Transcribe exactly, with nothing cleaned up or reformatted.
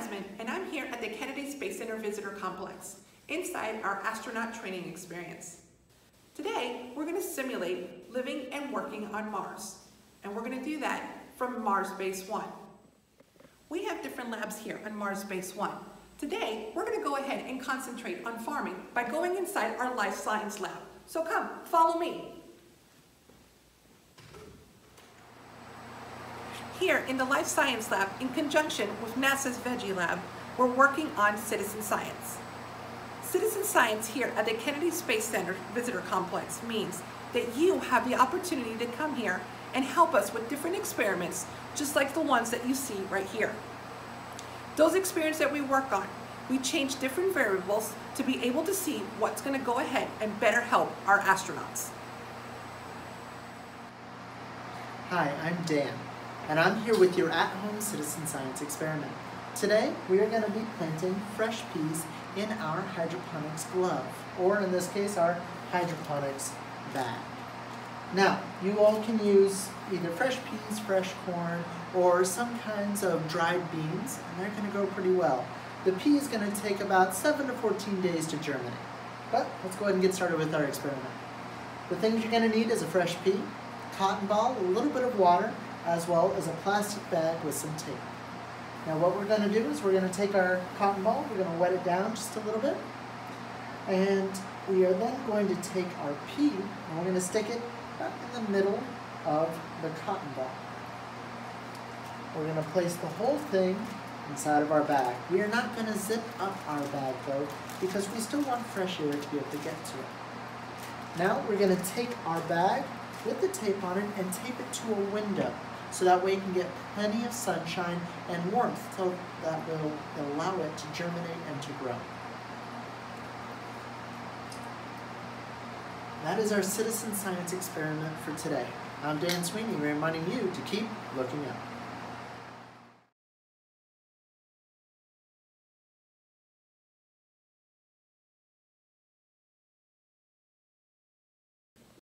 Jasmine, and I'm here at the Kennedy Space Center Visitor Complex, inside our astronaut training experience. Today, we're going to simulate living and working on Mars, and we're going to do that from Mars Base One. We have different labs here on Mars Base One. Today, we're going to go ahead and concentrate on farming by going inside our life science lab. So come, follow me. Here in the Life Science Lab, in conjunction with NASA's Veggie Lab, we're working on citizen science. Citizen science here at the Kennedy Space Center Visitor Complex means that you have the opportunity to come here and help us with different experiments, just like the ones that you see right here. Those experiments that we work on, we change different variables to be able to see what's going to go ahead and better help our astronauts. Hi, I'm Dan, and I'm here with your at-home citizen science experiment. Today, we are going to be planting fresh peas in our hydroponics glove, or in this case, our hydroponics bag. Now, you all can use either fresh peas, fresh corn, or some kinds of dried beans, and they're going to go pretty well. The pea is going to take about seven to fourteen days to germinate. But let's go ahead and get started with our experiment. The things you're going to need is a fresh pea, cotton ball, a little bit of water, as well as a plastic bag with some tape. Now what we're going to do is we're going to take our cotton ball, we're going to wet it down just a little bit, and we are then going to take our pea and we're going to stick it right in the middle of the cotton ball. We're going to place the whole thing inside of our bag. We are not going to zip up our bag though, because we still want fresh air to be able to get to it. Now we're going to take our bag with the tape on it and tape it to a window, so that way you can get plenty of sunshine and warmth so that will allow it to germinate and to grow. That is our citizen science experiment for today. I'm Dan Sweeney, reminding you to keep looking up.